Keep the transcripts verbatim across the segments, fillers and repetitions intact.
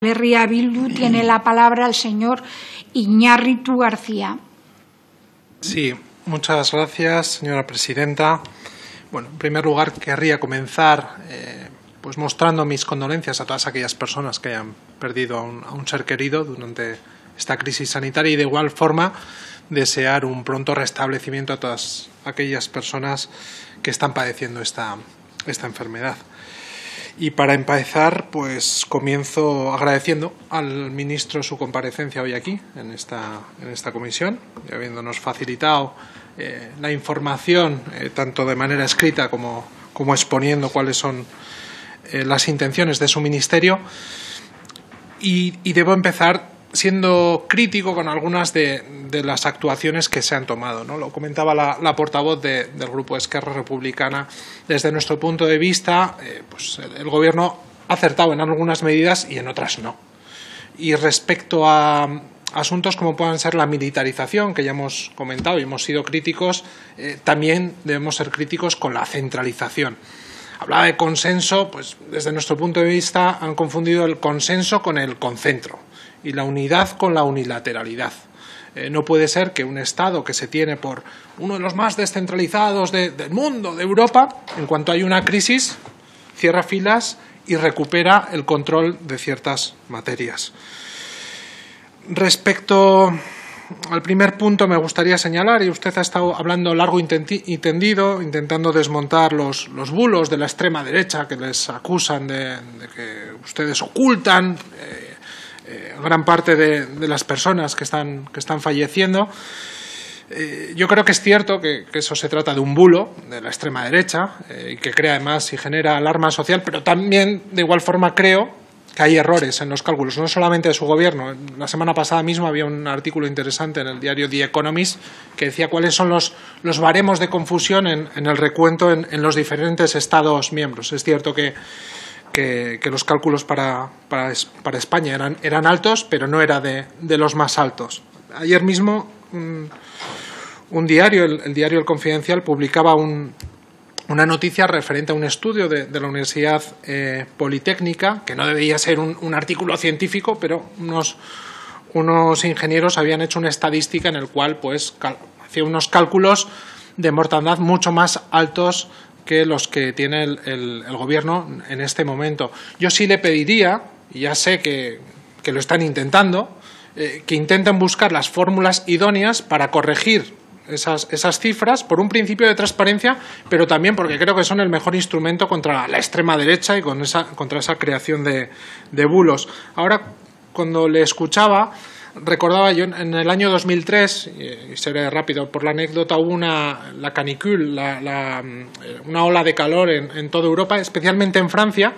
Herria Bildu, tiene la palabra el señor Iñarritu García. Sí, muchas gracias, señora presidenta. Bueno, en primer lugar, querría comenzar eh, pues mostrando mis condolencias a todas aquellas personas que hayan perdido a un, a un ser querido durante esta crisis sanitaria y, de igual forma, desear un pronto restablecimiento a todas aquellas personas que están padeciendo esta, esta enfermedad. Y para empezar, pues comienzo agradeciendo al ministro su comparecencia hoy aquí, en esta, en esta comisión, y habiéndonos facilitado eh, la información, eh, tanto de manera escrita como, como exponiendo cuáles son eh, las intenciones de su ministerio. Y, y debo empezar siendo crítico con algunas de, de las actuaciones que se han tomado, ¿no? Lo comentaba la, la portavoz de, del Grupo Esquerra Republicana. Desde nuestro punto de vista, eh, pues el, el Gobierno ha acertado en algunas medidas y en otras no. Y respecto a asuntos como puedan ser la militarización, que ya hemos comentado y hemos sido críticos, eh, también debemos ser críticos con la centralización. Hablaba de consenso, pues desde nuestro punto de vista han confundido el consenso con el concentro y la unidad con la unilateralidad. Eh, no puede ser que un Estado que se tiene por uno de los más descentralizados de, del mundo, de Europa, en cuanto hay una crisis, cierra filas y recupera el control de ciertas materias. Respecto al primer punto, me gustaría señalar, y usted ha estado hablando largo y tendido, intentando desmontar los, los bulos de la extrema derecha que les acusan de, de que ustedes ocultan eh, eh, gran parte de, de las personas que están, que están falleciendo. Eh, yo creo que es cierto que, que eso se trata de un bulo de la extrema derecha eh, y que crea además y genera alarma social, pero también, de igual forma, creo que hay errores en los cálculos, no solamente de su gobierno. La semana pasada mismo había un artículo interesante en el diario The Economist que decía cuáles son los, los baremos de confusión en, en el recuento en, en los diferentes Estados miembros. Es cierto que, que, que los cálculos para, para, para España eran, eran altos, pero no era de, de los más altos. Ayer mismo un, un diario, el, el diario El Confidencial, publicaba un... una noticia referente a un estudio de, de la Universidad eh, Politécnica, que no debía ser un, un artículo científico, pero unos, unos ingenieros habían hecho una estadística en el cual pues hacía unos cálculos de mortandad mucho más altos que los que tiene el, el, el Gobierno en este momento. Yo sí le pediría, y ya sé que, que lo están intentando, eh, que intenten buscar las fórmulas idóneas para corregir Esas, esas cifras por un principio de transparencia, pero también porque creo que son el mejor instrumento contra la extrema derecha y con esa, contra esa creación de, de bulos. Ahora, cuando le escuchaba, recordaba yo en el año dos mil tres, y seré rápido por la anécdota, hubo una, la canicule, la, la, una ola de calor en, en toda Europa, especialmente en Francia.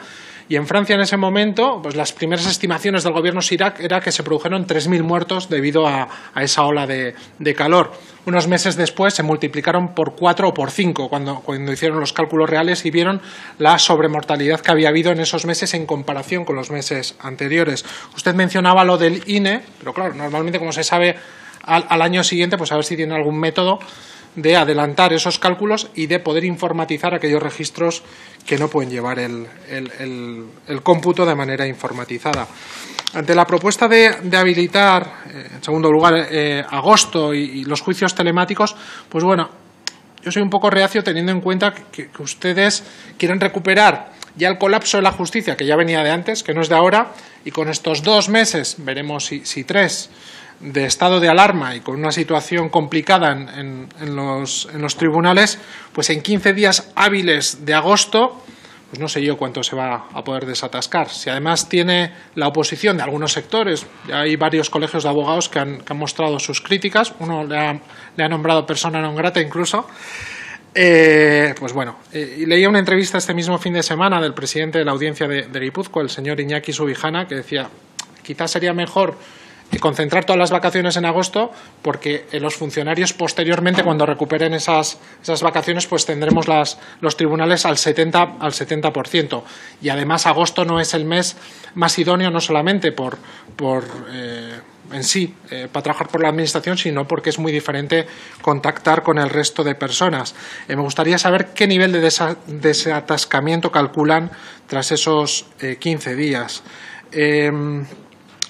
Y en Francia, en ese momento, pues las primeras estimaciones del gobierno Sirac era que se produjeron tres mil muertos debido a, a esa ola de, de calor. Unos meses después se multiplicaron por cuatro o por cinco cuando, cuando hicieron los cálculos reales y vieron la sobremortalidad que había habido en esos meses en comparación con los meses anteriores. Usted mencionaba lo del I N E, pero claro, normalmente, como se sabe, al, al año siguiente, pues a ver si tiene algún método de adelantar esos cálculos y de poder informatizar aquellos registros que no pueden llevar el, el, el, el cómputo de manera informatizada. Ante la propuesta de, de habilitar, eh, en segundo lugar, eh, agosto y, y los juicios telemáticos, pues bueno, yo soy un poco reacio teniendo en cuenta que, que ustedes quieren recuperar ya el colapso de la justicia, que ya venía de antes, que no es de ahora, y con estos dos meses, veremos si, si tres, de estado de alarma y con una situación complicada en, en, en, los, en los tribunales, pues en quince días hábiles de agosto, pues no sé yo cuánto se va a poder desatascar. Si además tiene la oposición de algunos sectores, ya hay varios colegios de abogados que han, que han mostrado sus críticas, uno le ha, le ha nombrado persona non grata incluso, eh, pues bueno, eh, leía una entrevista este mismo fin de semana del presidente de la audiencia de, de Gipuzkoa, el señor Iñaki Subijana, que decía, quizás sería mejor y concentrar todas las vacaciones en agosto, porque los funcionarios posteriormente, cuando recuperen esas, esas vacaciones, pues tendremos las, los tribunales al setenta por ciento. Y además agosto no es el mes más idóneo, no solamente por, por eh, en sí, eh, para trabajar por la Administración, sino porque es muy diferente contactar con el resto de personas. Eh, me gustaría saber qué nivel de desa, desatascamiento calculan tras esos eh, quince días. Eh,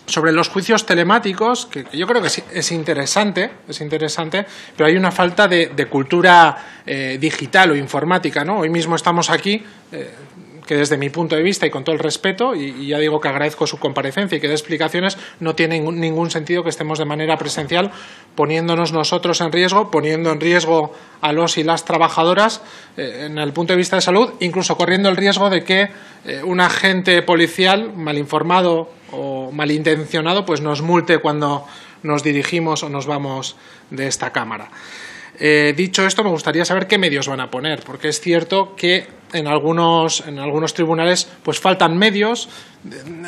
sobre los juicios telemáticos, que yo creo que es interesante, es interesante, pero hay una falta de, de cultura eh, digital o informática, ¿no? Hoy mismo estamos aquí, eh, que desde mi punto de vista y con todo el respeto, y, y ya digo que agradezco su comparecencia y que dé explicaciones, no tiene ningún, ningún sentido que estemos de manera presencial poniéndonos nosotros en riesgo, poniendo en riesgo a los y las trabajadoras eh, en el punto de vista de salud, incluso corriendo el riesgo de que eh, un agente policial mal informado o malintencionado pues nos multe cuando nos dirigimos o nos vamos de esta Cámara. Eh, dicho esto, me gustaría saber qué medios van a poner, porque es cierto que en algunos, en algunos tribunales pues faltan medios.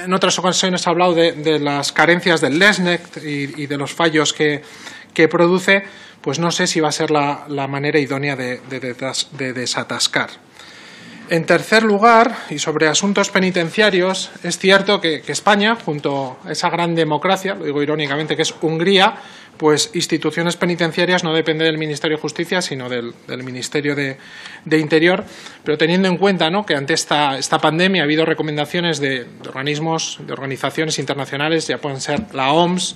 En otras ocasiones he hablado de, de las carencias del LexNET y, y de los fallos que, que produce. Pues no sé si va a ser la, la manera idónea de, de, de, de desatascar. En tercer lugar, y sobre asuntos penitenciarios, es cierto que, que España, junto a esa gran democracia, lo digo irónicamente, que es Hungría, pues instituciones penitenciarias no depende del Ministerio de Justicia, sino del, del Ministerio de, de Interior. Pero teniendo en cuenta, ¿no?, que ante esta, esta pandemia ha habido recomendaciones de, de organismos, de organizaciones internacionales, ya pueden ser la O M S,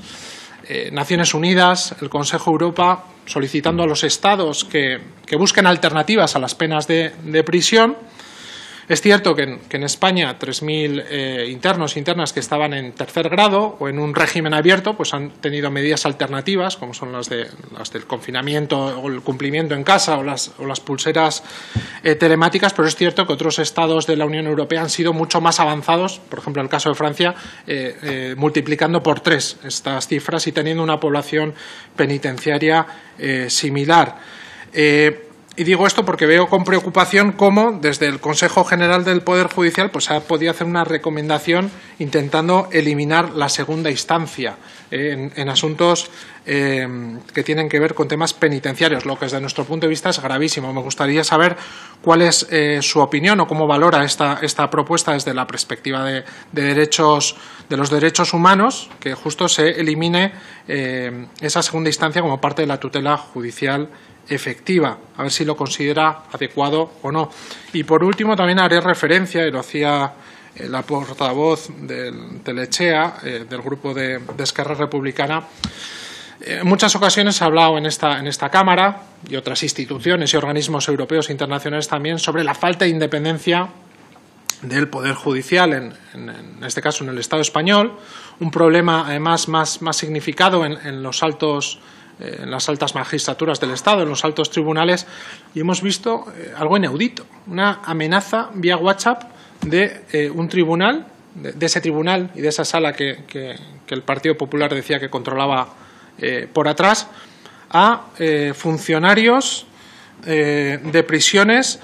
eh, Naciones Unidas, el Consejo de Europa, solicitando a los Estados que, que busquen alternativas a las penas de, de prisión. Es cierto que en, que en España tres mil eh, internos e internas que estaban en tercer grado o en un régimen abierto pues han tenido medidas alternativas, como son las, de, las del confinamiento o el cumplimiento en casa o las, o las pulseras eh, telemáticas, pero es cierto que otros estados de la Unión Europea han sido mucho más avanzados, por ejemplo en el caso de Francia, eh, eh, multiplicando por tres estas cifras y teniendo una población penitenciaria eh, similar. Eh, Y digo esto porque veo con preocupación cómo desde el Consejo General del Poder Judicial pues ha podido hacer una recomendación intentando eliminar la segunda instancia eh, en, en asuntos eh, que tienen que ver con temas penitenciarios, lo que desde nuestro punto de vista es gravísimo. Me gustaría saber cuál es eh, su opinión o cómo valora esta, esta propuesta desde la perspectiva de, de, derechos, de los derechos humanos, que justo se elimine eh, esa segunda instancia como parte de la tutela judicial efectiva, a ver si lo considera adecuado o no. Y por último también haré referencia, y lo hacía la portavoz del Telechea, eh, del grupo de, de Esquerra Republicana. En muchas ocasiones se ha hablado en esta, en esta Cámara y otras instituciones y organismos europeos e internacionales también sobre la falta de independencia del Poder Judicial, en, en, en este caso en el Estado español, un problema además más, más significado en, en los altos en las altas magistraturas del Estado, en los altos tribunales, y hemos visto algo inaudito, una amenaza vía WhatsApp de eh, un tribunal, de, de ese tribunal y de esa sala que, que, que el Partido Popular decía que controlaba eh, por atrás, a eh, funcionarios eh, de prisiones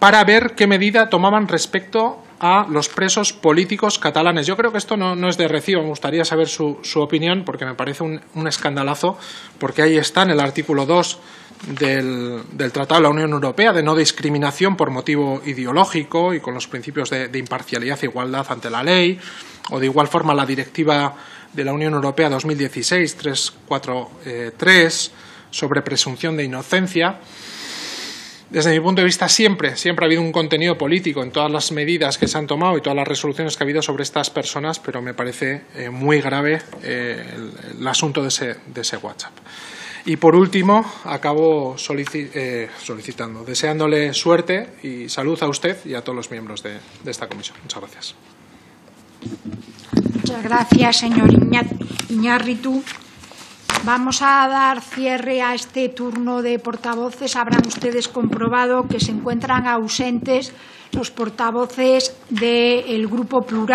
para ver qué medida tomaban respecto a los presos políticos catalanes. Yo creo que esto no, no es de recibo. Me gustaría saber su, su opinión, porque me parece un, un escandalazo, porque ahí está en el artículo dos del, del Tratado de la Unión Europea, de no discriminación por motivo ideológico y con los principios de, de imparcialidad e igualdad ante la ley, o de igual forma la Directiva de la Unión Europea dos mil dieciséis tres cuarenta y tres sobre presunción de inocencia. Desde mi punto de vista, siempre, siempre ha habido un contenido político en todas las medidas que se han tomado y todas las resoluciones que ha habido sobre estas personas, pero me parece eh, muy grave eh, el, el asunto de ese, de ese WhatsApp. Y por último, acabo solici eh, solicitando, deseándole suerte y salud a usted y a todos los miembros de, de esta comisión. Muchas gracias. Muchas gracias, señor Iñarritu. Vamos a dar cierre a este turno de portavoces. Habrán ustedes comprobado que se encuentran ausentes los portavoces del Grupo Plural.